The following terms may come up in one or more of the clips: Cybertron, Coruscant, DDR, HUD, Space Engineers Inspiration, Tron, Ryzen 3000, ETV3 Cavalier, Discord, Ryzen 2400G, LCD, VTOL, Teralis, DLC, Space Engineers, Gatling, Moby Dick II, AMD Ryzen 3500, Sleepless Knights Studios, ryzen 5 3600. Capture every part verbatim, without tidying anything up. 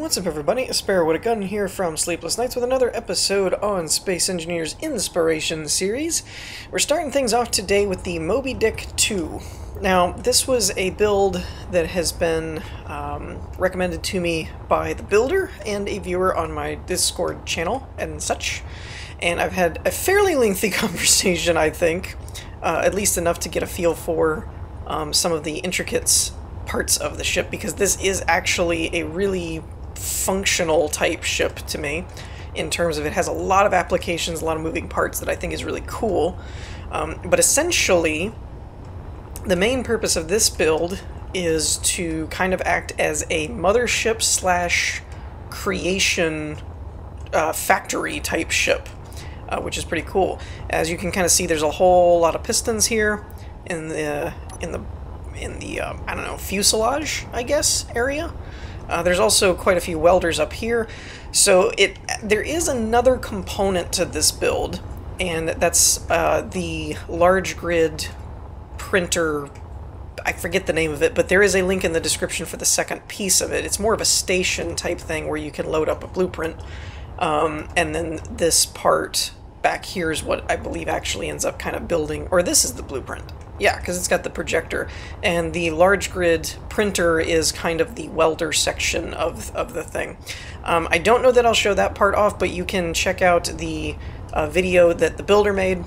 What's up, everybody? A Sparrow with a Gun here from Sleepless Knights with another episode on Space Engineers Inspiration series. We're starting things off today with the Moby Dick two. Now, this was a build that has been um, recommended to me by the builder and a viewer on my Discord channel and such, and I've had a fairly lengthy conversation, I think, uh, at least enough to get a feel for um, some of the intricates parts of the ship, because this is actually a really functional type ship to me, in terms of it has a lot of applications, a lot of moving parts that I think is really cool. Um, but essentially, the main purpose of this build is to kind of act as a mothership slash creation uh, factory type ship, uh, which is pretty cool. As you can kind of see, there's a whole lot of pistons here in the in the in the, um, I don't know, fuselage, I guess, area. Uh, there's also quite a few welders up here. So it there is another component to this build, and that's uh, the large grid printer. I forget the name of it, but there is a link in the description for the second piece of it. It's more of a station type thing where you can load up a blueprint, um, and then this part back here is what I believe actually ends up kind of building, or this is the blueprint. Yeah, because it's got the projector, and the large grid printer is kind of the welder section of, of the thing. Um, I don't know that I'll show that part off, but you can check out the uh, video that the builder made,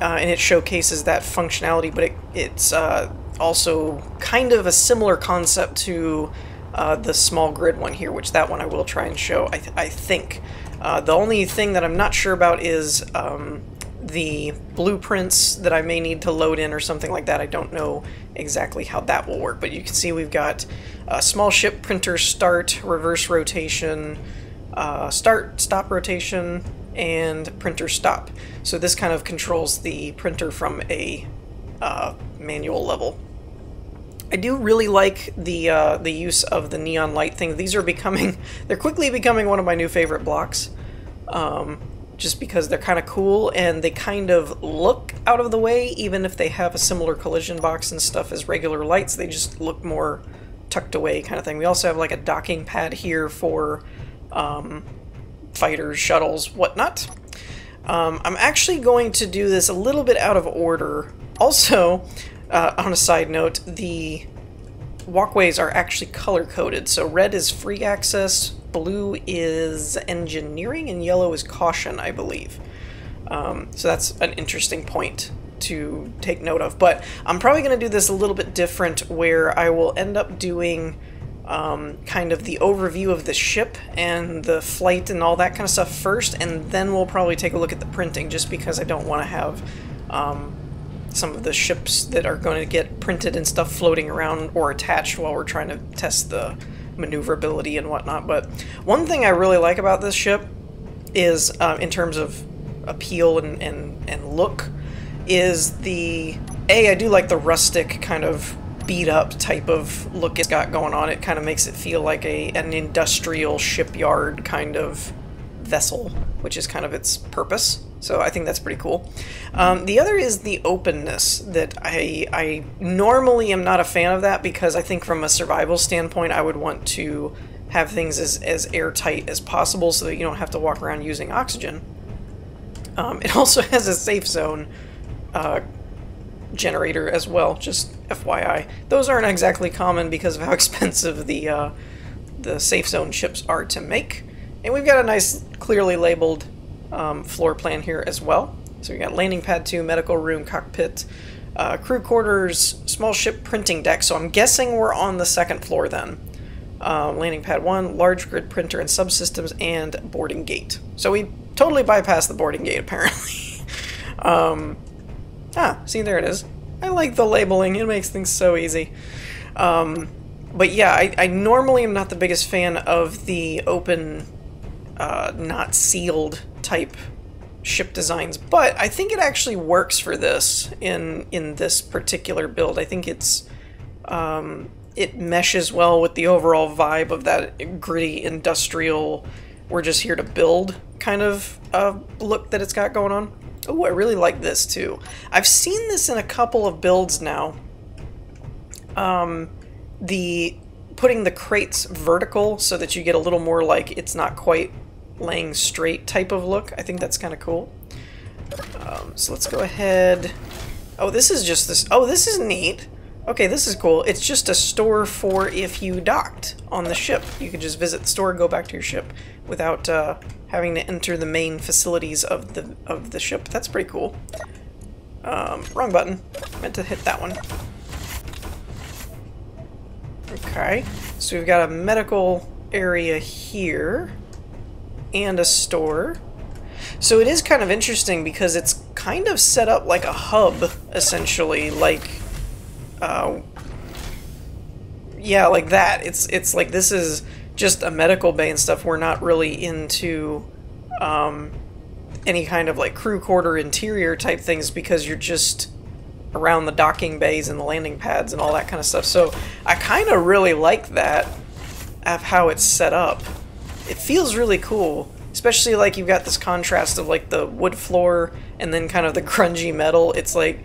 uh, and it showcases that functionality, but it, it's uh, also kind of a similar concept to uh, the small grid one here, which that one I will try and show, I, th I think. Uh, the only thing that I'm not sure about is um, the blueprints that I may need to load in or something like that. I don't know exactly how that will work, but you can see we've got a uh, small ship printer start, reverse rotation, uh, start, stop rotation, and printer stop. So this kind of controls the printer from a uh, manual level. I do really like the uh, the use of the neon light thing. These are becoming, they're quickly becoming one of my new favorite blocks. Um, just because they're kind of cool, and they kind of look out of the way, even if they have a similar collision box and stuff as regular lights. They just look more tucked away kind of thing. We also have like a docking pad here for um, fighters, shuttles, whatnot. Um, I'm actually going to do this a little bit out of order. Also, uh, on a side note, the walkways are actually color-coded. So red is free access, blue is engineering, and yellow is caution, I believe. Um, so that's an interesting point to take note of. But I'm probably going to do this a little bit different, where I will end up doing um, kind of the overview of the ship and the flight and all that kind of stuff first, and then we'll probably take a look at the printing, just because I don't want to have um, some of the ships that are going to get printed and stuff floating around or attached while we're trying to test the maneuverability and whatnot. But one thing I really like about this ship is, uh, in terms of appeal and, and, and look, is the, A, I do like the rustic kind of beat up type of look it's got going on. It kind of makes it feel like a an industrial shipyard kind of vessel, which is kind of its purpose. So I think that's pretty cool. Um, the other is the openness, that I, I normally am not a fan of that, because I think from a survival standpoint, I would want to have things as, as airtight as possible so that you don't have to walk around using oxygen. Um, it also has a safe zone uh, generator as well, just F Y I. Those aren't exactly common because of how expensive the, uh, the safe zone chips are to make. And we've got a nice, clearly labeled Um, floor plan here as well. So we got landing pad two, medical room, cockpit, uh, crew quarters, small ship printing deck. So I'm guessing we're on the second floor then. Uh, landing pad one, large grid printer and subsystems, and boarding gate. So we totally bypassed the boarding gate apparently. um, ah, see, there it is. I like the labeling. It makes things so easy. Um, but yeah, I, I normally am not the biggest fan of the open, uh, not sealed type ship designs, but I think it actually works for this in in this particular build. I think it's um, it meshes well with the overall vibe of that gritty industrial, we're just here to build kind of uh, look that it's got going on. Oh, I really like this too. I've seen this in a couple of builds now. Um, the putting the crates vertical so that you get a little more like it's not quite laying straight type of look. I think that's kind of cool. Um, so let's go ahead. Oh, this is just this. Oh, this is neat. Okay, this is cool. It's just a store for if you docked on the ship. You could just visit the store and go back to your ship without uh, having to enter the main facilities of the of the ship. That's pretty cool. Um, wrong button. Meant to hit that one. Okay, so we've got a medical area here and a store. So it is kind of interesting because it's kind of set up like a hub, essentially, like uh, yeah, like that. It's it's like this is just a medical bay and stuff. We're not really into um, any kind of like crew quarter interior type things because you're just around the docking bays and the landing pads and all that kind of stuff. So I kind of really like that of how it's set up. It feels really cool. Especially like you've got this contrast of like the wood floor and then kind of the grungy metal. It's like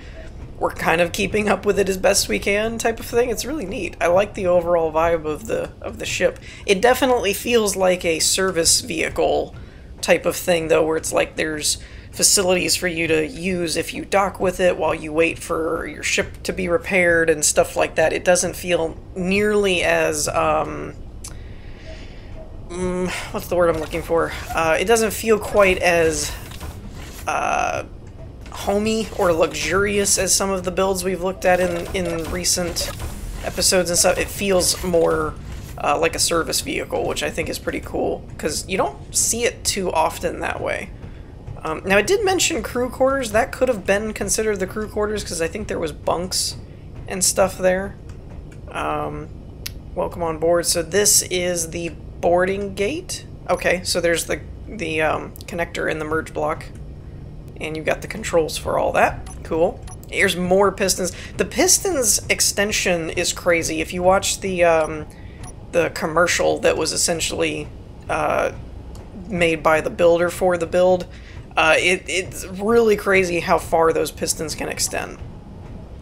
we're kind of keeping up with it as best we can type of thing. It's really neat. I like the overall vibe of the of the ship. It definitely feels like a service vehicle type of thing though, where it's like there's facilities for you to use if you dock with it while you wait for your ship to be repaired and stuff like that. It doesn't feel nearly as um, um what's the word I'm looking for? Uh, it doesn't feel quite as uh, homey or luxurious as some of the builds we've looked at in in recent episodes and stuff. It feels more uh, like a service vehicle, which I think is pretty cool because you don't see it too often that way. Um, now, I did mention crew quarters. That could have been considered the crew quarters because I think there was bunks and stuff there. Um, welcome on board. So this is the boarding gate. Okay, so there's the, the um, connector in the merge block. And you've got the controls for all that. Cool. Here's more pistons. The pistons extension is crazy. If you watch the, um, the commercial that was essentially uh, made by the builder for the build... Uh, it, it's really crazy how far those pistons can extend.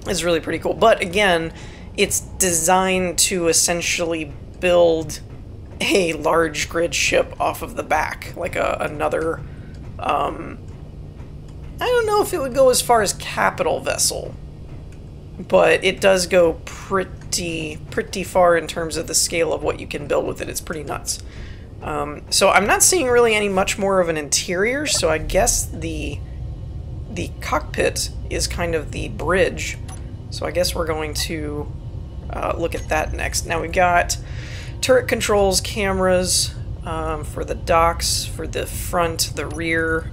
It's really pretty cool. But again, it's designed to essentially build a large grid ship off of the back, like a, another, um, I don't know if it would go as far as capital vessel, but it does go pretty, pretty far in terms of the scale of what you can build with it. It's pretty nuts. Um, so I'm not seeing really any much more of an interior, so I guess the the cockpit is kind of the bridge. So I guess we're going to uh, look at that next. Now we've got turret controls, cameras um, for the docks, for the front, the rear,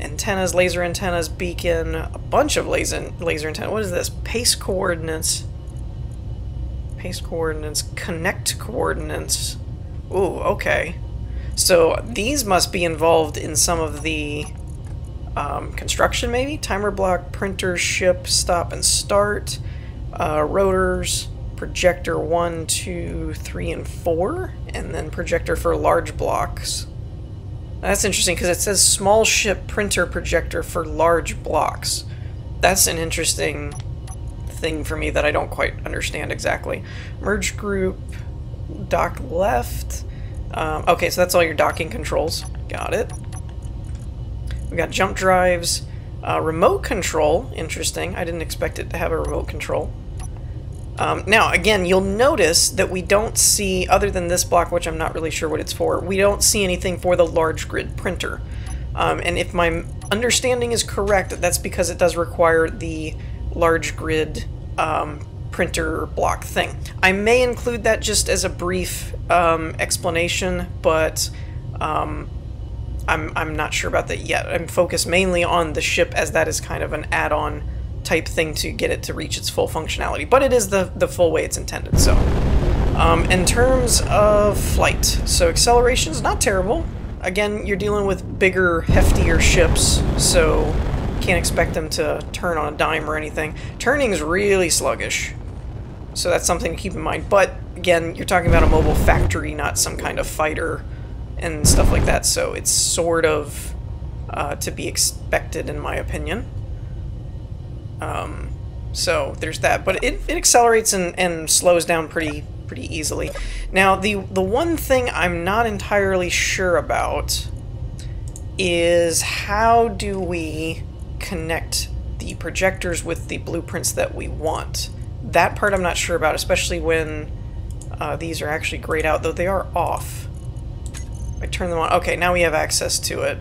antennas, laser antennas, beacon, a bunch of laser, laser antennas. What is this? Pace coordinates. Pace coordinates, connect coordinates. Ooh, okay. So these must be involved in some of the um, construction, maybe? Timer block, printer, ship, stop and start, uh, rotors, projector one, two, three, and four, and then projector for large blocks. That's interesting because it says small ship printer projector for large blocks. That's an interesting thing for me that I don't quite understand exactly. Merge group, dock left. Um, okay, so that's all your docking controls. Got it. We've got jump drives, uh, remote control. Interesting. I didn't expect it to have a remote control. Um, now, again, you'll notice that we don't see, other than this block, which I'm not really sure what it's for, we don't see anything for the large grid printer. Um, and if my understanding is correct, that's because it does require the large grid um, printer block thing. I may include that just as a brief um, explanation, but um, I'm, I'm not sure about that yet. I'm focused mainly on the ship as that is kind of an add-on type thing to get it to reach its full functionality, but it is the, the full way it's intended. So um, in terms of flight, so acceleration's not terrible. Again, you're dealing with bigger, heftier ships, so can't expect them to turn on a dime or anything. Turning's really sluggish. So that's something to keep in mind. But again, you're talking about a mobile factory, not some kind of fighter and stuff like that. So it's sort of uh, to be expected, in my opinion. Um, so there's that. But it, it accelerates and, and slows down pretty pretty easily. Now, the, the one thing I'm not entirely sure about is how do we connect the projectors with the blueprints that we want. That part I'm not sure about, especially when uh, these are actually grayed out, though they are off. I turn them on. Okay, now we have access to it.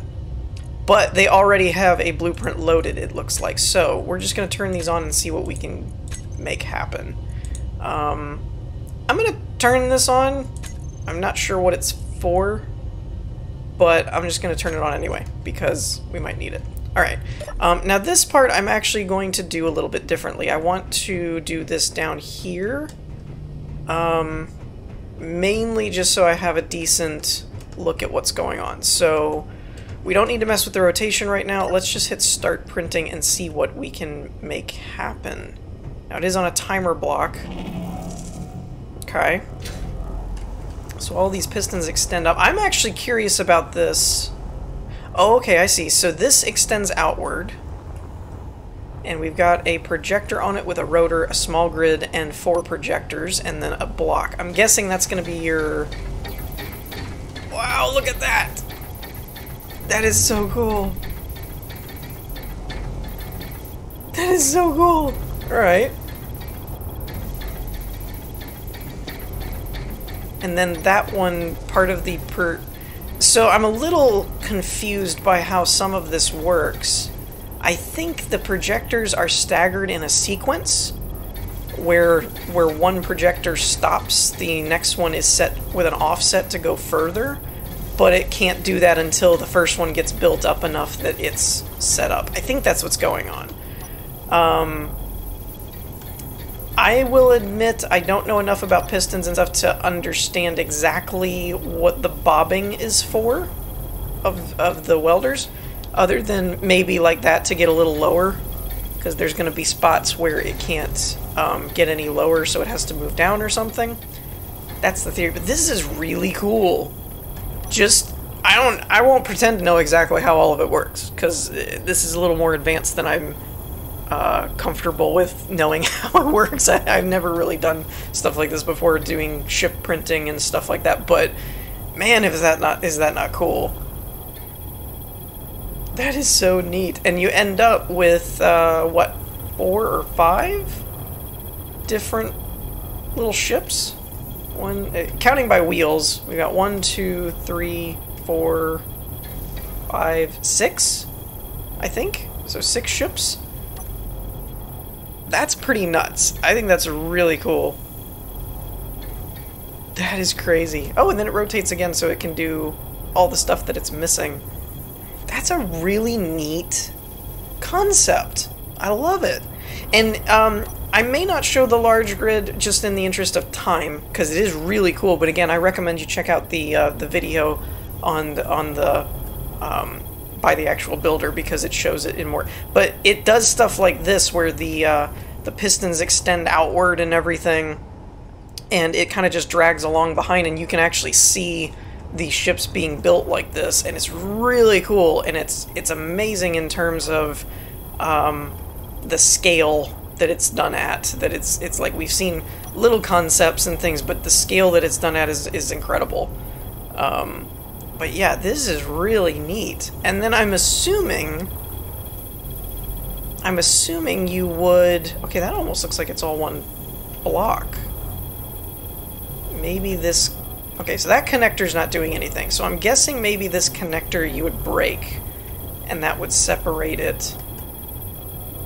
But they already have a blueprint loaded, it looks like. So we're just going to turn these on and see what we can make happen. Um, I'm going to turn this on. I'm not sure what it's for, but I'm just going to turn it on anyway because we might need it. Alright, um, now this part I'm actually going to do a little bit differently. I want to do this down here, um, mainly just so I have a decent look at what's going on. So we don't need to mess with the rotation right now. Let's just hit start printing and see what we can make happen. Now it is on a timer block. Okay. So all these pistons extend up. I'm actually curious about this. Oh, okay, I see. So this extends outward, and we've got a projector on it with a rotor, a small grid, and four projectors, and then a block. I'm guessing that's going to be your... Wow, look at that! That is so cool. That is so cool! Alright. And then that one, part of the per... So I'm a little confused by how some of this works. I think the projectors are staggered in a sequence where where one projector stops, the next one is set with an offset to go further, but it can't do that until the first one gets built up enough that it's set up. I think that's what's going on. Um, I will admit I don't know enough about pistons and stuff to understand exactly what the bobbing is for of, of the welders, other than maybe like that to get a little lower, because there's going to be spots where it can't um, get any lower, so it has to move down or something. That's the theory, but this is really cool. Just, I don't, I won't pretend to know exactly how all of it works, because this is a little more advanced than I'm Uh, comfortable with knowing how it works. I, I've never really done stuff like this before, doing ship printing and stuff like that, but man, is that not is that not cool? That is so neat. And you end up with uh, what, four or five different little ships? One uh, counting by wheels, we got one, two, three, four, five, six, I think. So six ships. That's pretty nuts. I think that's really cool. That is crazy. Oh, and then it rotates again so it can do all the stuff that it's missing. That's a really neat concept. I love it. And um, I may not show the large grid just in the interest of time, because it is really cool. But again, I recommend you check out the uh, the video on the, on the um, by the actual builder, because it shows it in more. But it does stuff like this where the uh, the pistons extend outward and everything, and it kind of just drags along behind, and you can actually see the ships being built like this, and it's really cool, and it's it's amazing in terms of um, the scale that it's done at. That it's it's like we've seen little concepts and things, but the scale that it's done at is, is incredible. Um, But yeah, this is really neat. And then I'm assuming... I'm assuming you would... Okay, that almost looks like it's all one block. Maybe this... Okay, so that connector's not doing anything. So I'm guessing maybe this connector you would break, and that would separate it.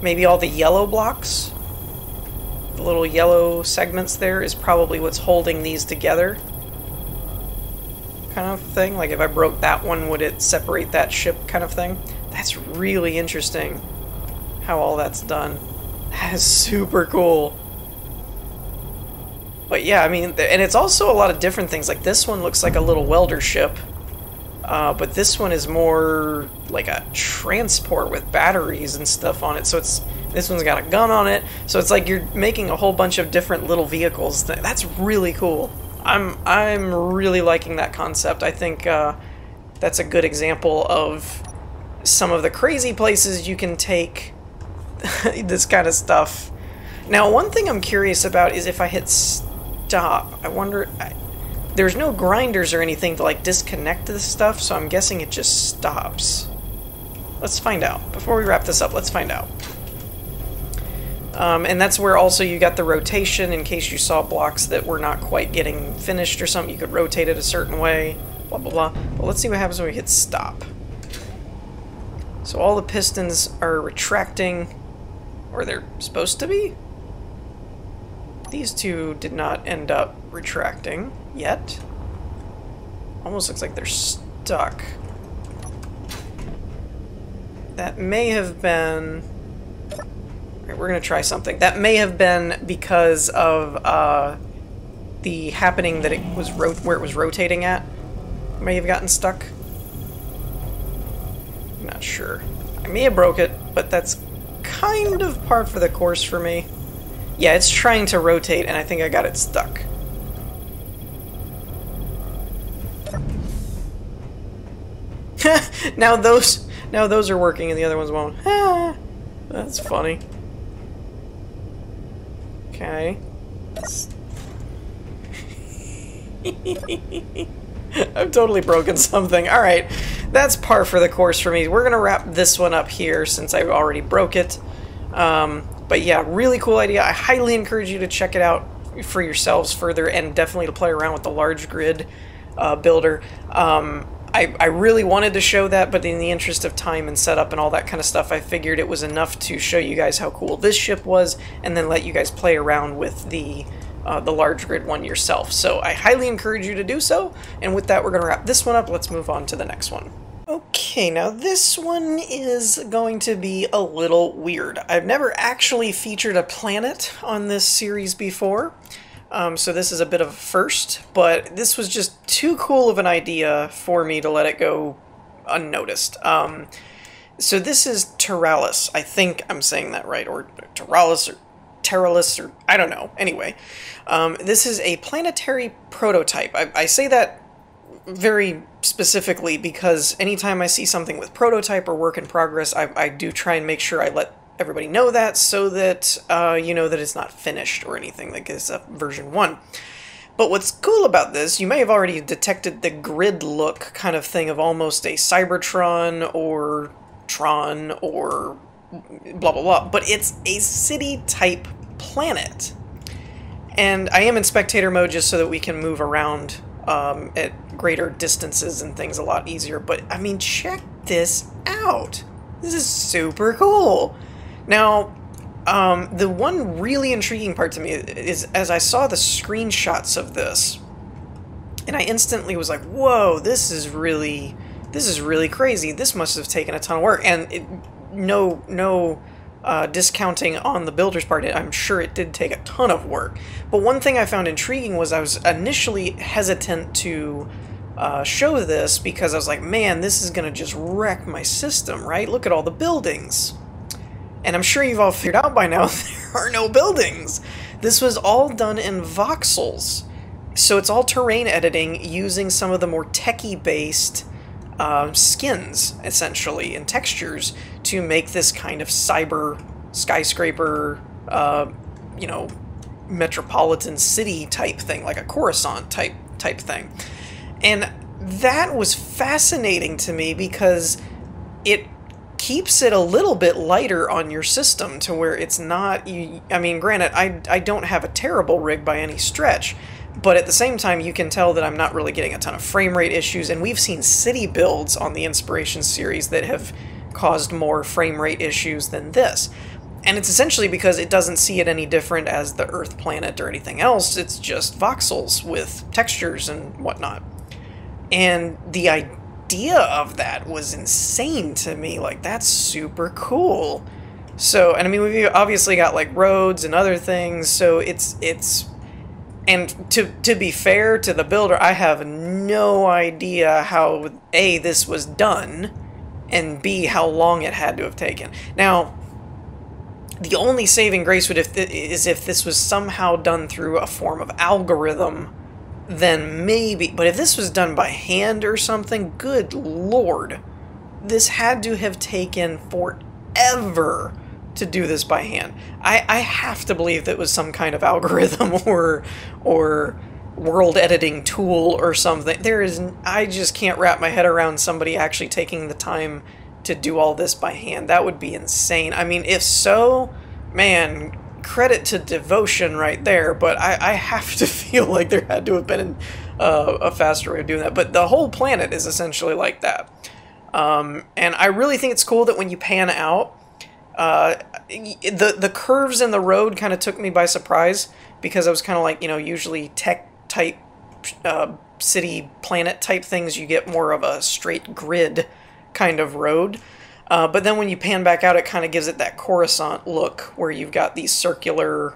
Maybe all the yellow blocks? The little yellow segments there is probably what's holding these together. Kind of thing, like if I broke that one, would it separate that ship kind of thing? That's really interesting how all that's done. That is super cool. But yeah, I mean, and it's also a lot of different things, like this one looks like a little welder ship, uh, but this one is more like a transport with batteries and stuff on it, so it's, this one's got a gun on it, so it's like you're making a whole bunch of different little vehicles. That's really cool. I'm I'm really liking that concept. I think uh, that's a good example of some of the crazy places you can take this kind of stuff. Now, one thing I'm curious about is if I hit stop. I wonder... I, there's no grinders or anything to, like, disconnect this stuff, so I'm guessing it just stops. Let's find out. Before we wrap this up, let's find out. Um, and that's where also you got the rotation, in case you saw blocks that were not quite getting finished or something. You could rotate it a certain way, blah, blah, blah. But let's see what happens when we hit stop. So all the pistons are retracting, or they're supposed to be? These two did not end up retracting yet. Almost looks like they're stuck. That may have been... Right, we're going to try something. That may have been because of uh, the happening that it was ro where it was rotating at. May have gotten stuck. I'm not sure. I may have broke it, but that's kind of par for the course for me. Yeah, it's trying to rotate, and I think I got it stuck. now those, now those are working, and the other ones won't. Ah, that's funny. Okay. I've totally broken something. Alright, that's par for the course for me. We're going to wrap this one up here since I already broke it. Um, but yeah, really cool idea. I highly encourage you to check it out for yourselves further, and definitely to play around with the large grid uh, builder. Um, I, I really wanted to show that, but in the interest of time and setup and all that kind of stuff, I figured it was enough to show you guys how cool this ship was, and then let you guys play around with the uh, the large grid one yourself. So I highly encourage you to do so, and with that, we're going to wrap this one up. Let's move on to the next one. Okay, now this one is going to be a little weird. I've never actually featured a planet on this series before. Um, so this is a bit of a first, but this was just too cool of an idea for me to let it go unnoticed. Um, so this is Teralis. I think I'm saying that right, or Teralis, or Teralis, or I don't know. Anyway, um, this is a planetary prototype. I, I say that very specifically because anytime I see something with prototype or work in progress, I, I do try and make sure I let everybody know that, so that uh, you know that it's not finished or anything, like it's a version one. But what's cool about this, you may have already detected the grid look kind of thing of almost a Cybertron or Tron or blah blah blah, but it's a city type planet. And I am in spectator mode just so that we can move around um, at greater distances and things a lot easier, but I mean, check this out. This is super cool. Now, um, the one really intriguing part to me is as I saw the screenshots of this, and I instantly was like, whoa, this is really, this is really crazy. This must have taken a ton of work, and it, no, no uh, discounting on the builder's part. I'm sure it did take a ton of work. But one thing I found intriguing was I was initially hesitant to uh, show this because I was like, man, this is going to just wreck my system, right? Look at all the buildings. And I'm sure you've all figured out by now, there are no buildings. This was all done in voxels. So it's all terrain editing using some of the more techie-based uh, skins, essentially, and textures to make this kind of cyber skyscraper, uh, you know, metropolitan city type thing, like a Coruscant type, type thing. And that was fascinating to me because it keeps it a little bit lighter on your system to where it's not, you, I mean, granted, I, I don't have a terrible rig by any stretch, but at the same time, you can tell that I'm not really getting a ton of frame rate issues, and we've seen city builds on the Inspiration series that have caused more frame rate issues than this. And it's essentially because it doesn't see it any different as the Earth planet or anything else, it's just voxels with textures and whatnot. And the idea idea of that was insane to me. Like, that's super cool. So, and I mean, we've obviously got like roads and other things, so it's it's and to to be fair to the builder, I have no idea how A, this was done, and B, how long it had to have taken. Now, the only saving grace would if th is if this was somehow done through a form of algorithm, then maybe, but if this was done by hand or something, good lord, this had to have taken forever to do this by hand. I, I have to believe that it was some kind of algorithm or or world editing tool or something. There is, I just can't wrap my head around somebody actually taking the time to do all this by hand. That would be insane. I mean, if so, man, credit to devotion right there, but I, I have to feel like there had to have been an, uh, a faster way of doing that. But the whole planet is essentially like that. Um, and I really think it's cool that when you pan out, uh, the, the curves in the road kind of took me by surprise, because I was kind of like, you know, usually tech type, uh, city planet type things, you get more of a straight grid kind of road. Uh, but then when you pan back out, it kind of gives it that Coruscant look where you've got these circular,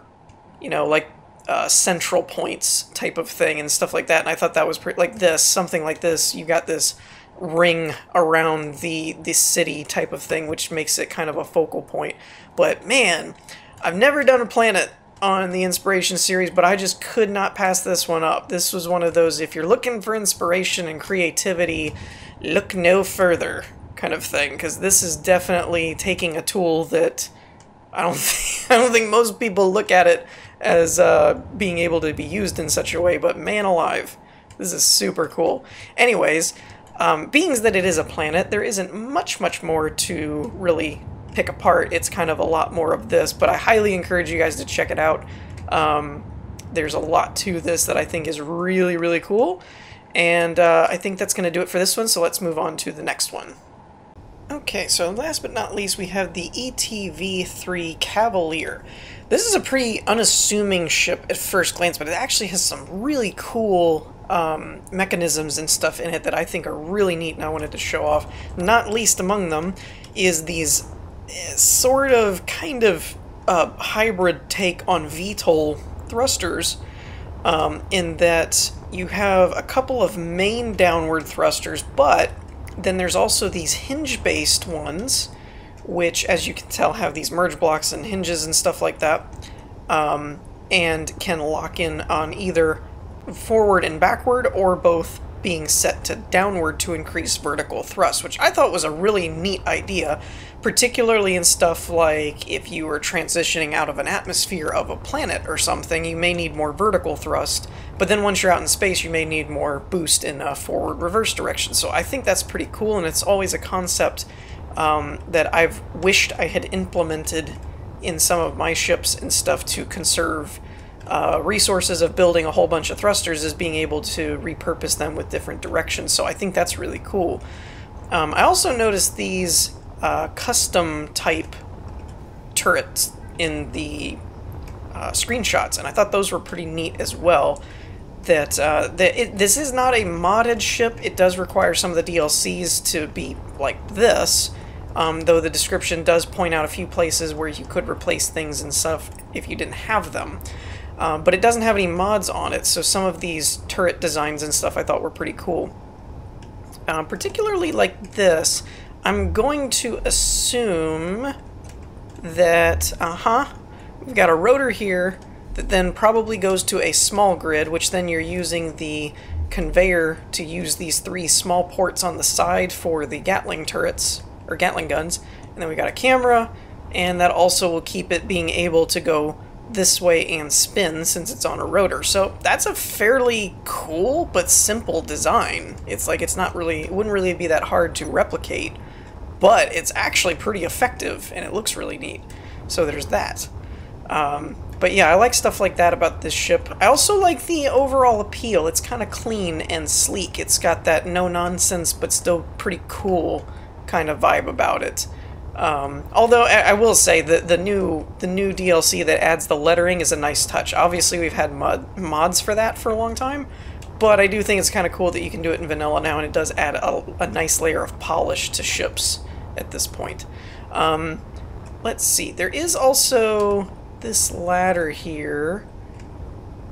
you know, like uh, central points type of thing and stuff like that. And I thought that was pretty, like this, something like this. You got this ring around the, the city type of thing, which makes it kind of a focal point. But man, I've never done a planet on the Inspiration series, but I just could not pass this one up. This was one of those, if you're looking for inspiration and creativity, look no further kind of thing, because this is definitely taking a tool that I don't think, I don't think most people look at it as uh, being able to be used in such a way, but man alive, this is super cool. Anyways, um, being that it is a planet, there isn't much, much more to really pick apart. It's kind of a lot more of this, but I highly encourage you guys to check it out. Um, there's a lot to this that I think is really, really cool, and uh, I think that's going to do it for this one, so let's move on to the next one. Okay, so last but not least, we have the E T V three Cavalier. This is a pretty unassuming ship at first glance, but it actually has some really cool um, mechanisms and stuff in it that I think are really neat and I wanted to show off. Not least among them is these sort of kind of uh, hybrid take on V TOL thrusters, um, in that you have a couple of main downward thrusters, but then there's also these hinge-based ones, which, as you can tell, have these merge blocks and hinges and stuff like that, um, and can lock in on either forward and backward, or both being set to downward to increase vertical thrust, which I thought was a really neat idea, particularly in stuff like if you were transitioning out of an atmosphere of a planet or something, you may need more vertical thrust, but then once you're out in space, you may need more boost in a forward-reverse direction. So I think that's pretty cool, and it's always a concept um, that I've wished I had implemented in some of my ships and stuff to conserve Uh, resources of building a whole bunch of thrusters, is being able to repurpose them with different directions. So I think that's really cool. Um, I also noticed these uh, custom type turrets in the uh, screenshots, and I thought those were pretty neat as well. That, uh, that it, this is not a modded ship. It does require some of the D L Cs to be like this, um, though the description does point out a few places where you could replace things and stuff if you didn't have them. Um, but it doesn't have any mods on it, so some of these turret designs and stuff I thought were pretty cool. Um, particularly like this, I'm going to assume that, uh-huh, we've got a rotor here that then probably goes to a small grid, which then you're using the conveyor to use these three small ports on the side for the Gatling turrets, or Gatling guns, and then we got a camera, and that also will keep it being able to go this way and spin since it's on a rotor. So that's a fairly cool but simple design. It's like it's not really, it wouldn't really be that hard to replicate, but it's actually pretty effective and it looks really neat. So there's that. Um, but yeah, I like stuff like that about this ship. I also like the overall appeal. It's kind of clean and sleek. It's got that no nonsense but still pretty cool kind of vibe about it. Um, although I, I will say that the new the new D L C that adds the lettering is a nice touch. Obviously we've had mod, mods for that for a long time, but I do think it's kind of cool that you can do it in vanilla now, and it does add a, a nice layer of polish to ships at this point. Um, let's see, there is also this ladder here,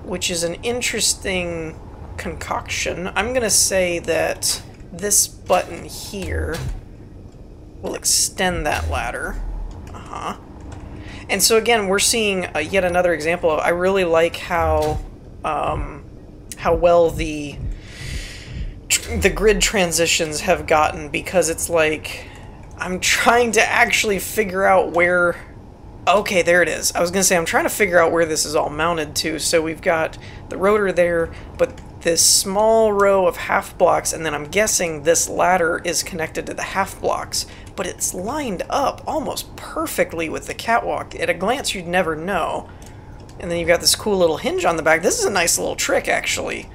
which is an interesting concoction. I'm gonna say that this button here we'll extend that ladder. Uh-huh. And so again, we're seeing uh, yet another example of, I really like how um, how well the the grid transitions have gotten, because it's like I'm trying to actually figure out where Okay, there it is. I was going to say, I'm trying to figure out where this is all mounted to. So we've got the rotor there, but this small row of half blocks, and then I'm guessing this ladder is connected to the half blocks, but it's lined up almost perfectly with the catwalk. At a glance, you'd never know. And then you've got this cool little hinge on the back. This is a nice little trick, actually.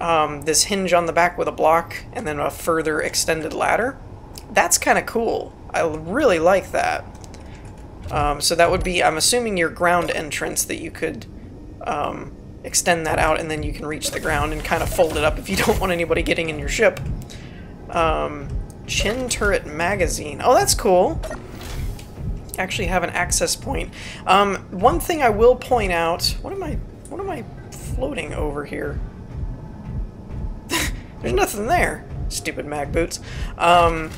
Um, this hinge on the back with a block and then a further extended ladder. That's kind of cool. I really like that. Um, so that would be, I'm assuming, your ground entrance that you could um, extend that out, and then you can reach the ground and kind of fold it up if you don't want anybody getting in your ship. Um, chin turret magazine. Oh, that's cool. Actually have an access point. Um, one thing I will point out, what am I, what am I floating over here? There's nothing there. Stupid mag boots. Um,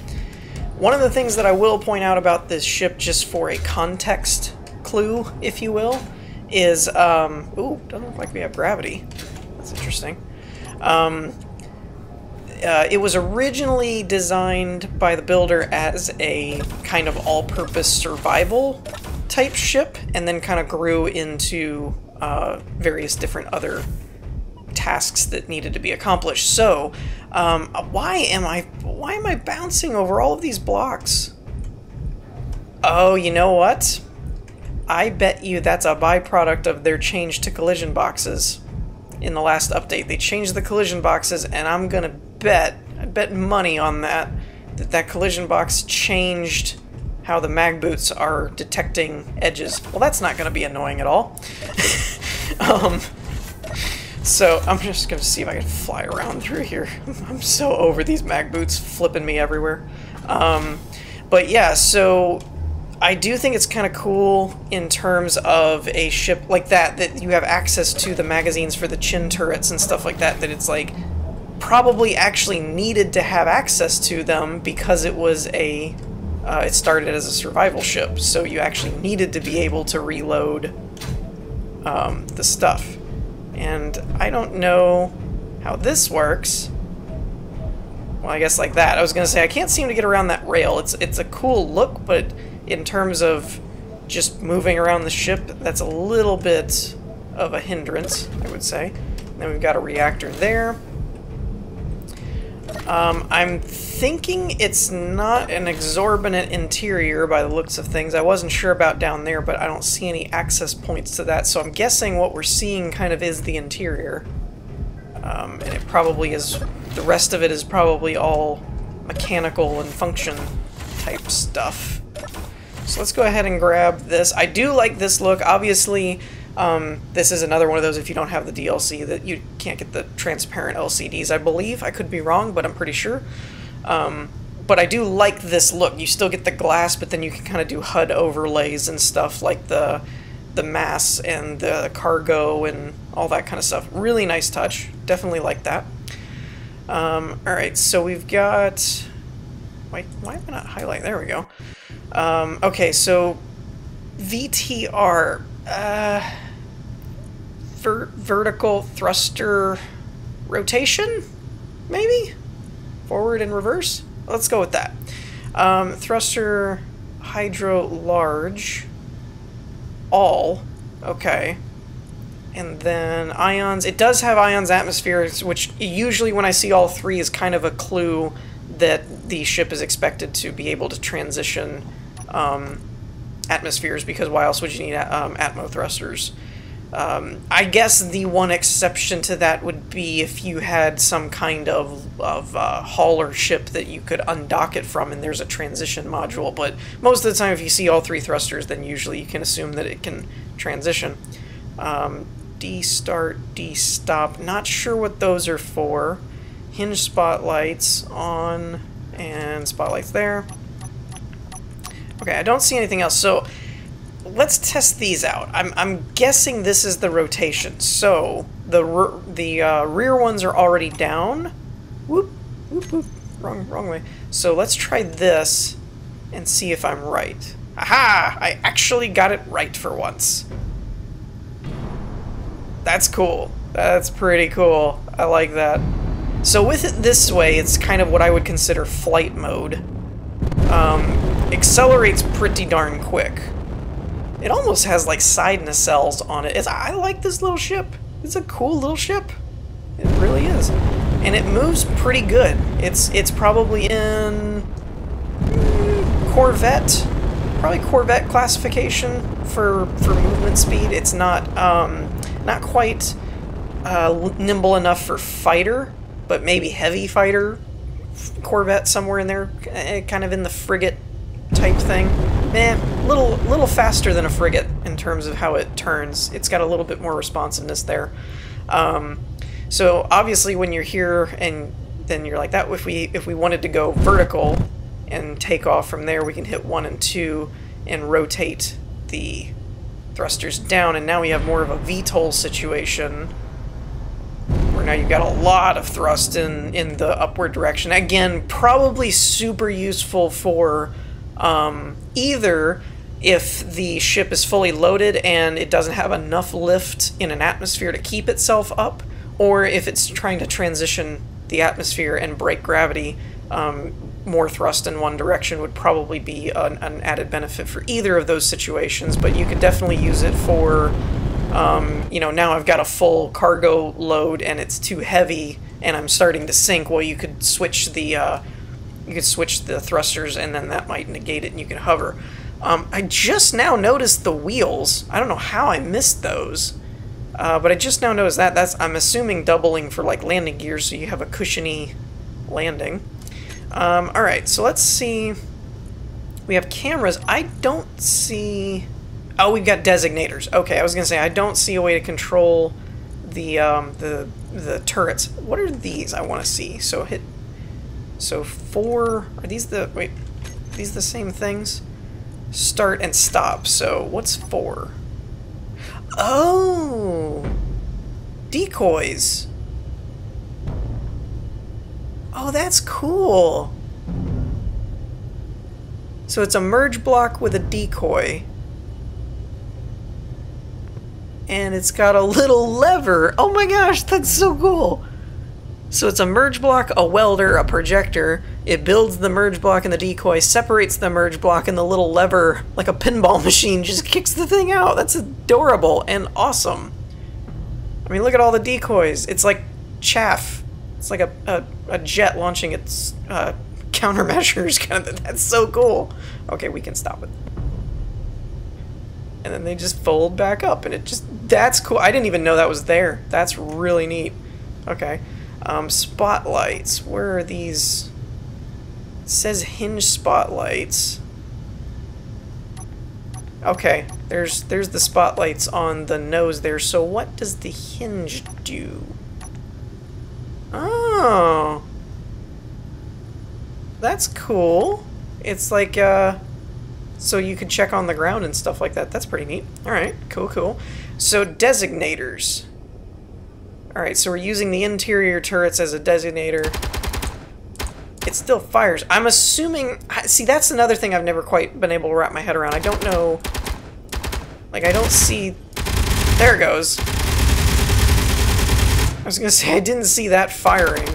One of the things that I will point out about this ship, just for a context clue, if you will, is, um, ooh, doesn't look like we have gravity. That's interesting. Um, uh, it was originally designed by the builder as a kind of all-purpose survival type ship, and then kind of grew into uh, various different other tasks that needed to be accomplished. So, um, why am I why am I bouncing over all of these blocks? Oh, you know what? I bet you that's a byproduct of their change to collision boxes. In the last update, they changed the collision boxes, and I'm gonna bet I bet money on that that that collision box changed how the mag boots are detecting edges. Well, that's not gonna be annoying at all. um. So, I'm just going to see if I can fly around through here. I'm so over these mag boots flipping me everywhere. Um, but yeah, so I do think it's kind of cool in terms of a ship like that, that you have access to the magazines for the chin turrets and stuff like that, that it's like probably actually needed to have access to them because it was a, uh, it started as a survival ship. So you actually needed to be able to reload um, the stuff. And I don't know how this works. Well, I guess like that. I was gonna say, I can't seem to get around that rail. It's it's a cool look, but in terms of just moving around the ship, that's a little bit of a hindrance, I would say. And then we've got a reactor there. Um, I'm thinking it's not an exorbitant interior by the looks of things. I wasn't sure about down there, but I don't see any access points to that, so I'm guessing what we're seeing kind of is the interior. Um, and it probably is, the rest of it is probably all mechanical and function type stuff. So let's go ahead and grab this. I do like this look. Obviously, Um, this is another one of those, if you don't have the D L C, that you can't get the transparent L C Ds, I believe. I could be wrong, but I'm pretty sure. Um, but I do like this look. You still get the glass, but then you can kind of do H U D overlays and stuff, like the, the mass and the cargo and all that kind of stuff. Really nice touch. Definitely like that. Um, alright, so we've got... Wait, why am I not highlighting? There we go. Um, okay, so V T R. Uh... vertical thruster rotation, maybe? Forward and reverse? Let's go with that. Um, thruster hydro large. All. Okay. And then ions. It does have ions atmospheres, which usually when I see all three is kind of a clue that the ship is expected to be able to transition um, atmospheres, because why else would you need um, atmo thrusters? Um, I guess the one exception to that would be if you had some kind of, of uh, hauler ship that you could undock it from and there's a transition module, but most of the time if you see all three thrusters, then usually you can assume that it can transition. Um, D-start, D-stop, not sure what those are for. Hinge spotlights on, and spotlights there. Okay, I don't see anything else, so... Let's test these out. I'm, I'm guessing this is the rotation. So the re the uh, rear ones are already down. Whoop, whoop, whoop. Wrong, wrong way. So let's try this and see if I'm right. Aha! I actually got it right for once. That's cool. That's pretty cool. I like that. So with it this way, it's kind of what I would consider flight mode. Um, accelerates pretty darn quick. It almost has like side nacelles on it. It's, I like this little ship. It's a cool little ship. It really is. And it moves pretty good. It's it's probably in Corvette, probably Corvette classification for for movement speed. It's not um, not quite uh, nimble enough for fighter, but maybe heavy fighter Corvette somewhere in there, kind of in the frigate type thing. Eh, little little faster than a frigate in terms of how it turns. It's got a little bit more responsiveness there. Um, so obviously, when you're here and then you're like that, if we if we wanted to go vertical and take off from there, we can hit one and two and rotate the thrusters down, and now we have more of a V TOL situation. Now you've got a lot of thrust in, in the upward direction. Again, probably super useful for um, either if the ship is fully loaded and it doesn't have enough lift in an atmosphere to keep itself up, or if it's trying to transition the atmosphere and break gravity, um, more thrust in one direction would probably be an, an added benefit for either of those situations, but you could definitely use it for... Um, you know, now I've got a full cargo load and it's too heavy and I'm starting to sink. Well, you could switch the uh, you could switch the thrusters and then that might negate it and you can hover. Um, I just now noticed the wheels. I don't know how I missed those, uh, but I just now noticed that. That's, I'm assuming, doubling for like landing gear, so you have a cushiony landing. Um, all right, so let's see. We have cameras. I don't see. Oh, we've got designators. Okay, I was gonna say I don't see a way to control the um, the the turrets. What are these? I want to see. So hit. So four. Are these the wait? Are these the same things? Start and stop. So what's four? Oh, decoys. Oh, that's cool. So it's a merge block with a decoy. And it's got a little lever. Oh my gosh, that's so cool. So it's a merge block, a welder, a projector. It builds the merge block and the decoy, separates the merge block, and the little lever, like a pinball machine, just kicks the thing out. That's adorable and awesome. I mean, look at all the decoys. It's like chaff. It's like a, a, a jet launching its uh, countermeasures. Kind of. That's so cool. Okay, we can stop it. And then they just fold back up, and it just, that's cool. I didn't even know that was there. That's really neat. Okay. Um, spotlights. Where are these? It says hinge spotlights. Okay. There's, there's the spotlights on the nose there. So what does the hinge do? Oh. That's cool. It's like, uh... so you could check on the ground and stuff like that. That's pretty neat. Alright, cool, cool. So, designators. Alright, so we're using the interior turrets as a designator. It still fires. I'm assuming... See, that's another thing I've never quite been able to wrap my head around. I don't know... Like, I don't see... There it goes. I was gonna say, I didn't see that firing.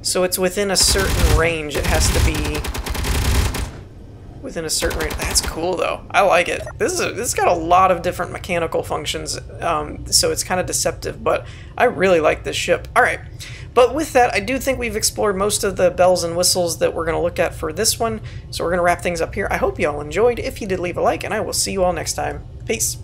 So it's within a certain range. It has to be... within a certain range. That's cool though. I like it. This is a, this has got a lot of different mechanical functions, um, so it's kind of deceptive, but I really like this ship. All right, but with that, I do think we've explored most of the bells and whistles that we're going to look at for this one, so we're going to wrap things up here. I hope you all enjoyed. If you did, leave a like, and I will see you all next time. Peace.